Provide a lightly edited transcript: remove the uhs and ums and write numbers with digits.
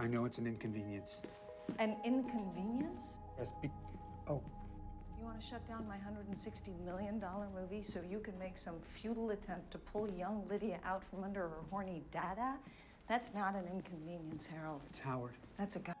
I know it's an inconvenience. An inconvenience? Yes, oh. You want to shut down my $160 million movie so you can make some futile attempt to pull young Lydia out from under her horny dada? That's not an inconvenience, Harold. It's Howard. That's a guy.